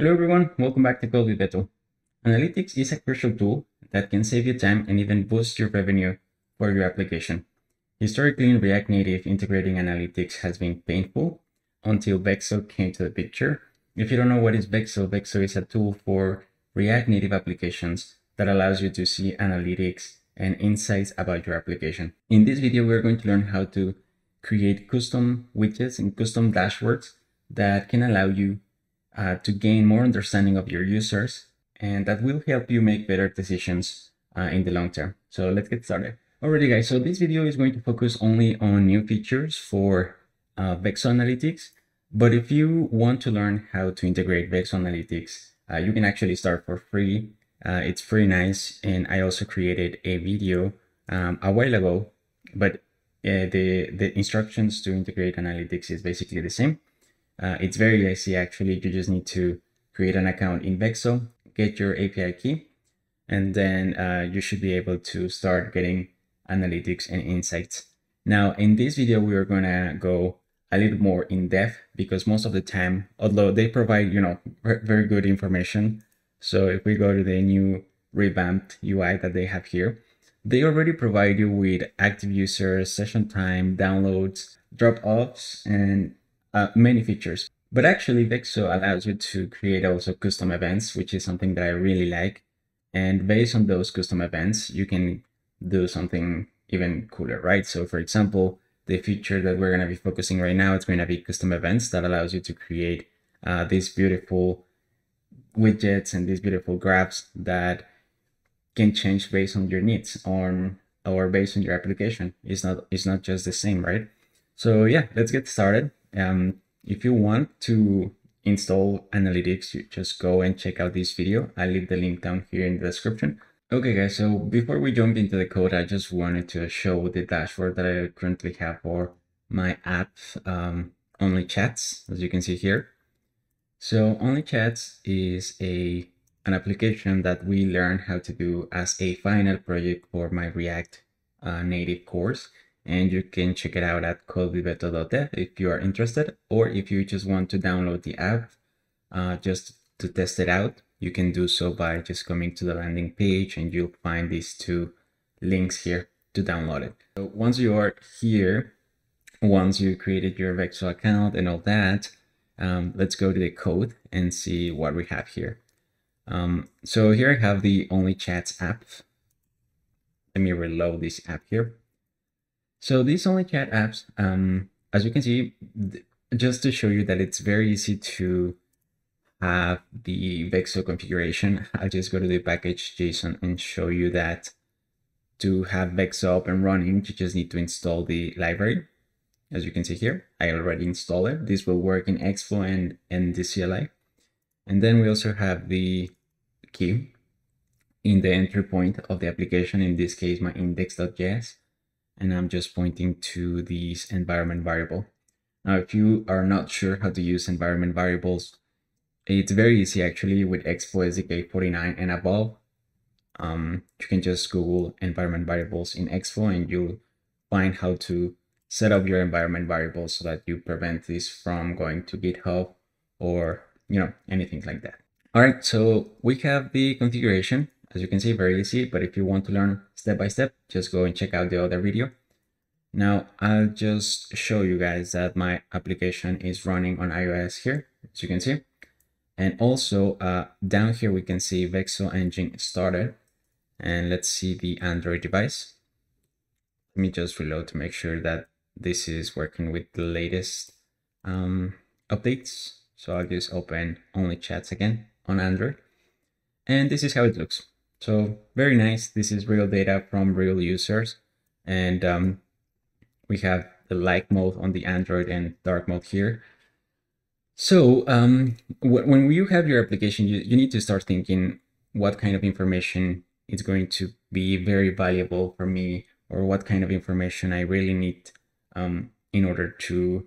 Hello everyone, welcome back to Code with Beto. Analytics is a crucial tool that can save you time and even boost your revenue for your application. Historically, in React Native, integrating analytics has been painful until Vexo came to the picture. If you don't know what is Vexo, Vexo is a tool for React Native applications that allows you to see analytics and insights about your application. In this video, we're going to learn how to create custom widgets and custom dashboards that can allow you to gain more understanding of your users, and that will help you make better decisions in the long term. So let's get started. Alrighty guys, so this video is going to focus only on new features for Vexo Analytics, but if you want to learn how to integrate Vexo Analytics, you can actually start for free. It's pretty nice, and I also created a video a while ago, but the instructions to integrate analytics is basically the same. It's very easy actually. You just need to create an account in Vexo, get your API key, and then you should be able to start getting analytics and insights. Now in this video, we are gonna go a little more in depth because most of the time, although they provide, you know, very good information. So if we go to the new revamped UI that they have here, they already provide you with active users, session time, downloads, drop-offs, and many features. But actually Vexo allows you to create also custom events, which is something that I really like. And based on those custom events, you can do something even cooler, right? So for example, the feature that we're going to be focusing right now, it's going to be custom events that allows you to create these beautiful widgets and these beautiful graphs that can change based on your needs or based on your application. It's not just the same, right? So yeah, let's get started. If you want to install analytics, you just go and check out this video. I'll leave the link down here in the description. Okay guys, so before we jump into the code, I just wanted to show the dashboard that I currently have for my app, OnlyChats, as you can see here. So OnlyChats is an application that we learned how to do as a final project for my React Native course. And you can check it out at codewithbeto.dev if you are interested, or if you just want to download the app just to test it out, you can do so by just coming to the landing page and you'll find these two links here to download it. So once you are here, once you created your Vexo account and all that, let's go to the code and see what we have here. So here I have the OnlyChats app. Let me reload this app here. So these OnlyChat apps, as you can see, just to show you that it's very easy to have the Vexo configuration, I'll just go to the package.json and show you that to have Vexo up and running, you just need to install the library. As you can see here, I already installed it. This will work in Expo and the CLI. And then we also have the key in the entry point of the application, in this case, my index.js. And I'm just pointing to this environment variable. Now, if you are not sure how to use environment variables, it's very easy actually with Expo SDK 49 and above. You can just Google environment variables in Expo and you'll find how to set up your environment variables so that you prevent this from going to GitHub or, you know, anything like that. All right, so we have the configuration. As you can see, very easy, but if you want to learn step by step, just go and check out the other video. Now, I'll just show you guys that my application is running on iOS here, as you can see. And also down here, we can see Vexo Engine started. And let's see the Android device. Let me just reload to make sure that this is working with the latest updates. So I'll just open OnlyChats again on Android. And this is how it looks. So very nice. This is real data from real users. And we have the light mode on the Android and dark mode here. So when you have your application, you need to start thinking what kind of information is going to be very valuable for me, or what kind of information I really need in order to,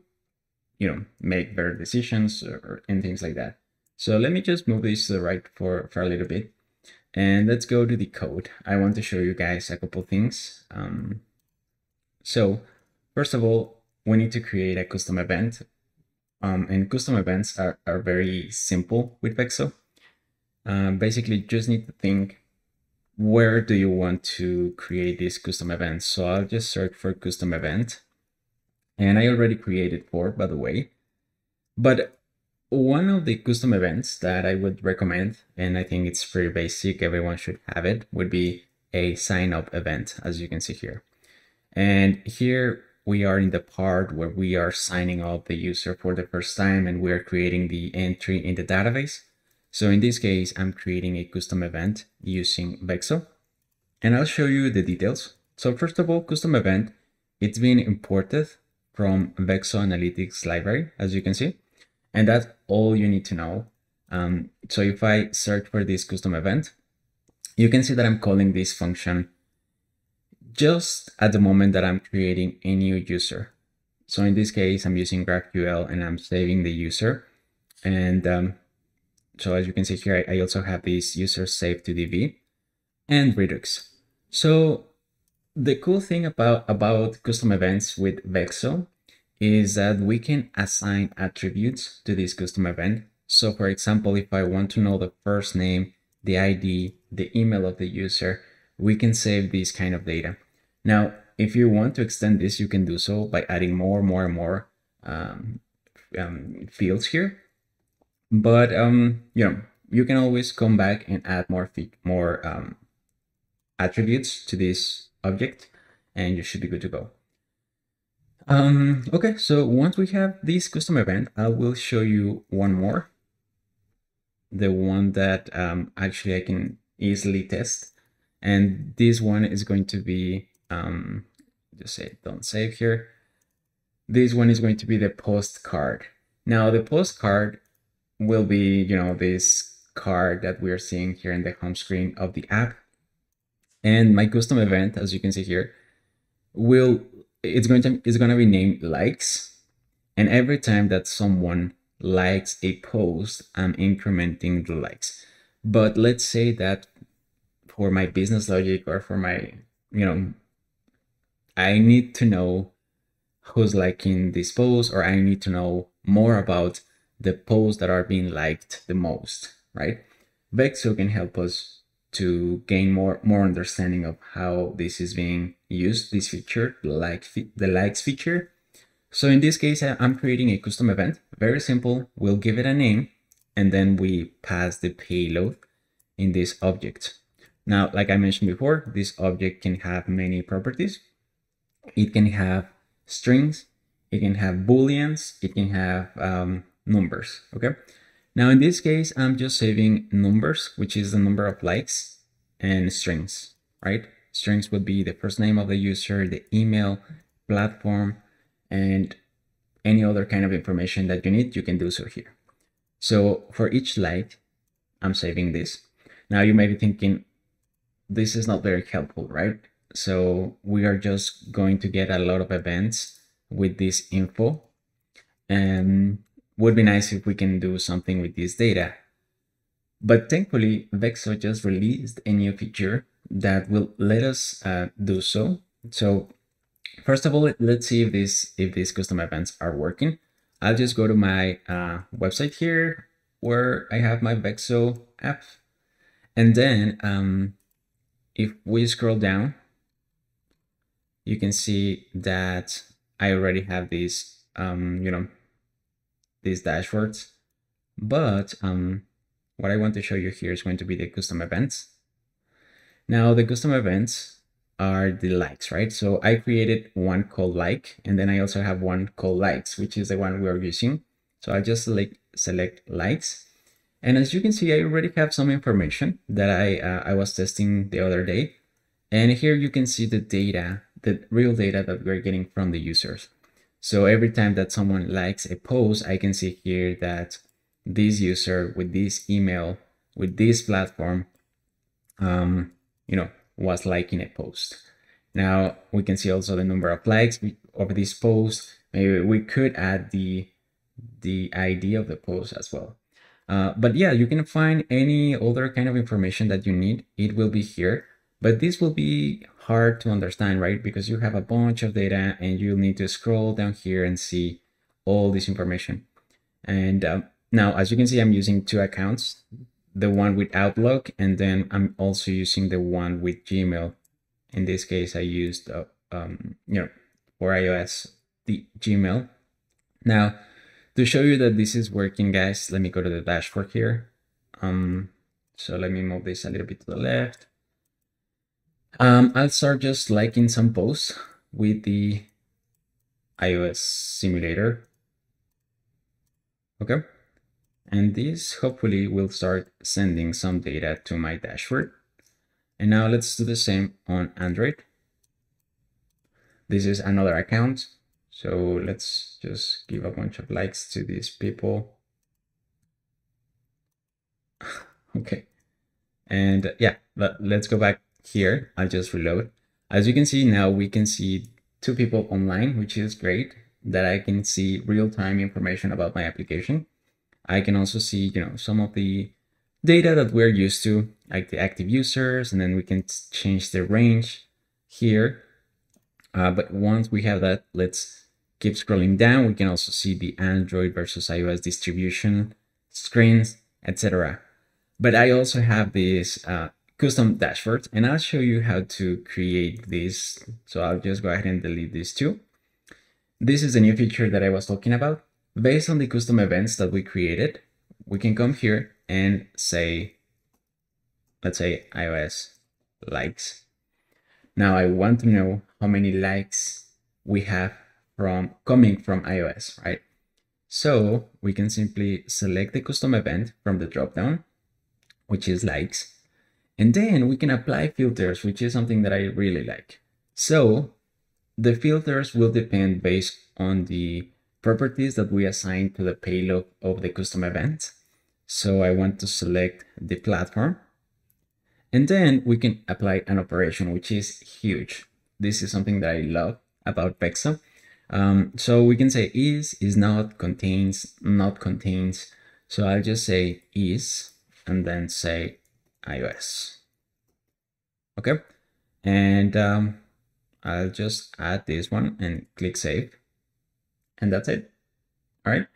you know, make better decisions and things like that. So let me just move this to the right for a little bit. And let's go to the code. I want to show you guys a couple things. So first of all, we need to create a custom event And custom events are very simple with Vexo. Basically, you just need to think, where do you want to create these custom events? So I'll just search for custom event. And I already created 4, by the way. But one of the custom events that I would recommend, and I think it's pretty basic, everyone should have it, would be a sign up event, as you can see here. And here we are in the part where we are signing up the user for the first time, and we are creating the entry in the database. So in this case, I'm creating a custom event using Vexo, and I'll show you the details. So first of all, custom event, it's been imported from Vexo Analytics library, as you can see, and that's all you need to know. So if I search for this custom event, you can see that I'm calling this function just at the moment that I'm creating a new user. So in this case, I'm using GraphQL and I'm saving the user. And so as you can see here, I also have this user saved to DB and Redux. So the cool thing about custom events with Vexo is that we can assign attributes to this custom event. So for example, if I want to know the first name, the ID, the email of the user, we can save these kind of data. Now, if you want to extend this, you can do so by adding more fields here. But you know, you can always come back and add more attributes to this object, and you should be good to go. Okay, so once we have this custom event, I will show you one more. The one that actually I can easily test. And this one is going to be, just say, don't save here. This one is going to be the postcard. Now the postcard will be, you know, this card that we are seeing here in the home screen of the app. And my custom event, as you can see here, it's going to be named likes. And every time that someone likes a post, I'm incrementing the likes. But let's say that for my business logic, or for my, you know, I need to know who's liking this post, or I need to know more about the posts that are being liked the most, right? Vexo can help us to gain more understanding of how this is being used, this feature, the likes feature. So in this case, I'm creating a custom event, very simple. We'll give it a name, and then we pass the payload in this object. Now, like I mentioned before, this object can have many properties. It can have strings, it can have booleans, it can have numbers, okay? Now, in this case, I'm just saving numbers, which is the number of likes, and strings, right? Strings would be the first name of the user, the email, platform, and any other kind of information that you need, you can do so here. So for each like, I'm saving this. Now, you may be thinking, this is not very helpful, right? So we are just going to get a lot of events with this info, and would be nice if we can do something with this data. But thankfully, Vexo just released a new feature that will let us do so. So first of all, let's see if these custom events are working. I'll just go to my website here, where I have my Vexo app, and then if we scroll down, you can see that I already have these, you know, these dashboards. But what I want to show you here is going to be the custom events. Now, the custom events are the likes, right? So I created one called like, and then I also have one called likes, which is the one we are using. So I just select likes. And as you can see, I already have some information that I was testing the other day. And here you can see the data, the real data that we're getting from the users. So every time that someone likes a post, I can see here that this user with this email, with this platform, you know, was liking a post. Now we can see also the number of likes of this post. Maybe we could add the ID of the post as well. But yeah, you can find any other kind of information that you need. It will be here, but this will be hard to understand, right? Because you have a bunch of data and you'll need to scroll down here and see all this information. And now, as you can see, I'm using two accounts, the one with Outlook, and then I'm also using the one with Gmail. In this case, I used, for iOS, the Gmail. Now, to show you that this is working, guys, let me go to the dashboard here. So let me move this a little bit to the left. I'll start just liking some posts with the iOS simulator. Okay. And this hopefully will start sending some data to my dashboard. And now let's do the same on Android. This is another account. So let's just give a bunch of likes to these people. Okay. And yeah, let's go back here. I'll just reload. As you can see now, we can see two people online, which is great that I can see real-time information about my application. I can also see, you know, some of the data that we're used to, like the active users, and then we can change the range here. But once we have that, let's keep scrolling down. We can also see the Android versus iOS distribution, screens, etc. But I also have this custom dashboards, and I'll show you how to create this. So I'll just go ahead and delete these two. This is the new feature that I was talking about. Based on the custom events that we created, we can come here and say, let's say iOS likes. Now I want to know how many likes we have coming from iOS, right? So we can simply select the custom event from the dropdown, which is likes. And then we can apply filters, which is something that I really like. So the filters will depend based on the properties that we assign to the payload of the custom event. So I want to select the platform. And then we can apply an operation, which is huge. This is something that I love about Vexo. So we can say is not, contains, not contains. So I'll just say is, and then say iOS. Okay. And I'll just add this one and click save. And that's it. All right.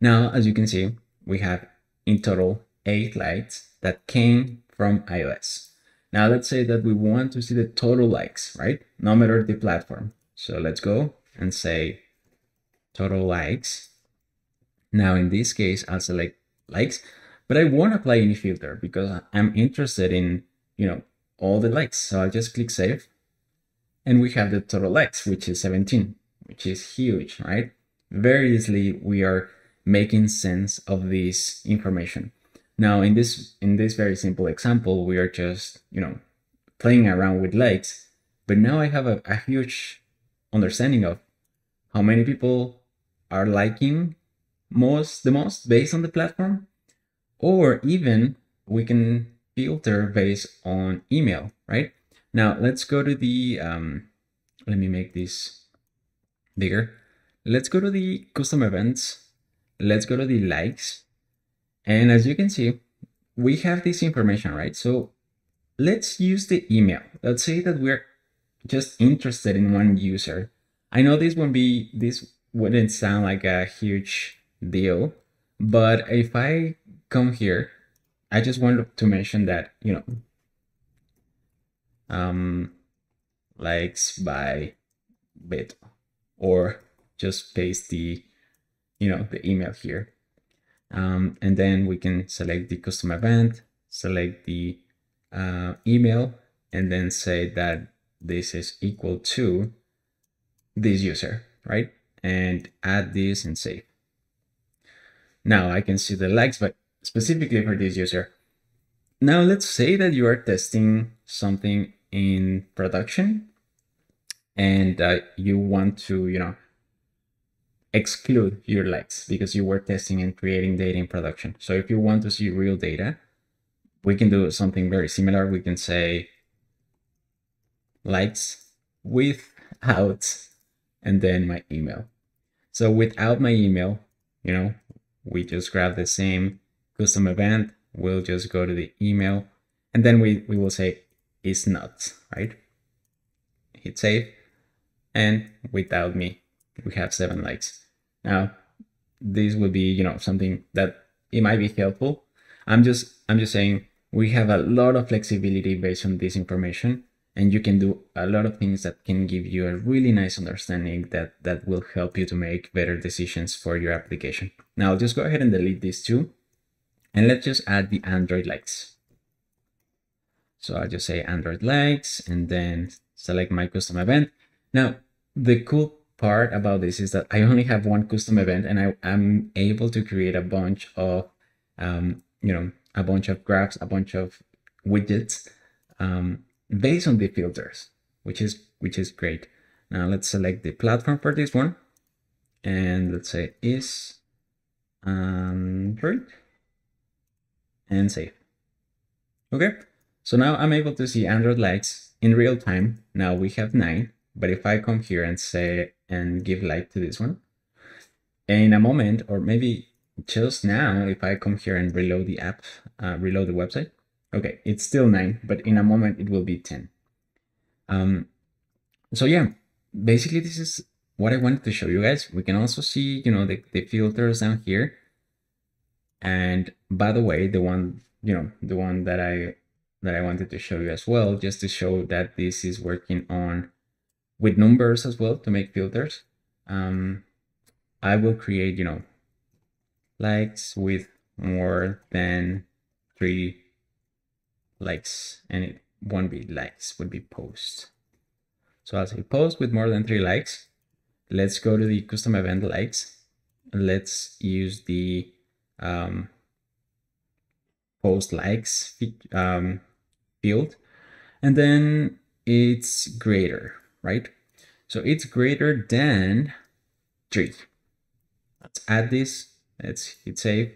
Now, as you can see, we have in total 8 likes that came from iOS. Now let's say that we want to see the total likes, right? No matter the platform. So let's go and say total likes. Now in this case, I'll select likes. But I won't apply any filter because I'm interested in, you know, all the likes. So I'll just click save. And we have the total likes, which is 17, which is huge, right? Very easily, we are making sense of this information. Now, in this very simple example, we are just, you know, playing around with likes. But now I have a huge understanding of how many people are liking the most based on the platform. Or even we can filter based on email, right? Now let's go to the, let me make this bigger. Let's go to the custom events. Let's go to the likes. And as you can see, we have this information, right? So let's use the email. Let's say that we're just interested in one user. I know this wouldn't sound like a huge deal, but if I come here, I just wanted to mention that, you know, likes by Beto, or just paste the, you know, the email here. And then we can select the custom event, select the email, and then say that this is equal to this user, right? And add this and save. Now I can see the likes, but specifically for this user. Now let's say that you are testing something in production and you want to, you know, exclude your likes because you were testing and creating data in production. So if you want to see real data, we can do something very similar. We can say likes without, and then my email. So without my email, you know, we just grab the same custom event, we'll just go to the email, and then we will say is not, right? Hit save, and without me, we have 7 likes. Now, this will be, you know, something that it might be helpful. I'm just saying we have a lot of flexibility based on this information, and you can do a lot of things that can give you a really nice understanding that will help you to make better decisions for your application. Now just go ahead and delete these two, and let's just add the Android likes. So I just say Android likes and then select my custom event. Now, the cool part about this is that I only have one custom event, and I am able to create a bunch of, a bunch of graphs, a bunch of widgets based on the filters, which is great. Now let's select the platform for this one, and let's say is Android and save. Okay. So now I'm able to see Android likes in real time. Now we have 9, but if I come here and say, and give like to this one, in a moment, or maybe just now, if I come here and reload the app, reload the website, okay, it's still 9, but in a moment it will be 10. So yeah, basically this is what I wanted to show you guys. We can also see, you know, the filters down here. And by the way, the one that I wanted to show you as well, just to show that this is working on with numbers as well to make filters. I will create, likes with more than 3 likes, and it won't be likes, would be posts. So I'll say post with more than 3 likes. Let's go to the custom event likes. Let's use the post likes field, and then it's greater, right? So it's greater than 3. Let's add this, let's hit save,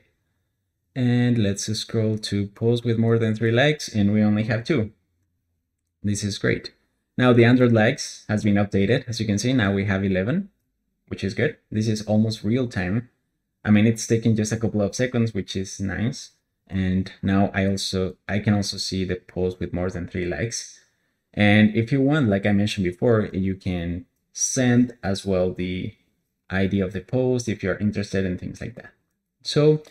and let's scroll to post with more than 3 likes, and we only have 2. This is great. Now the Android likes has been updated. As you can see, now we have 11, which is good. This is almost real time. I mean, it's taking just a couple of seconds, which is nice. And now I can also see the post with more than 3 likes. And if you want, like I mentioned before, you can send as well the ID of the post if you're interested in things like that. So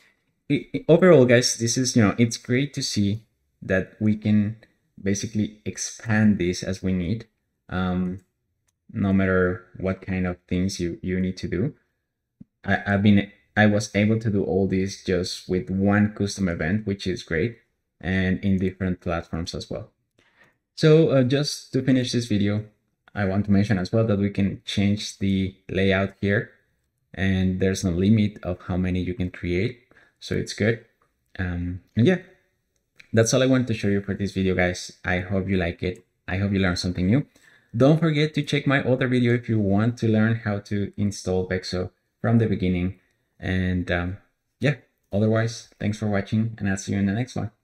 overall, guys, this is, it's great to see that we can basically expand this as we need, no matter what kind of things you need to do. I was able to do all this just with one custom event, which is great, and in different platforms as well. So just to finish this video, I want to mention as well that we can change the layout here, and there's no limit of how many you can create. So it's good. And yeah, that's all I wanted to show you for this video, guys. I hope you like it. I hope you learned something new. Don't forget to check my other video if you want to learn how to install Vexo from the beginning. And yeah, otherwise, thanks for watching, and I'll see you in the next one.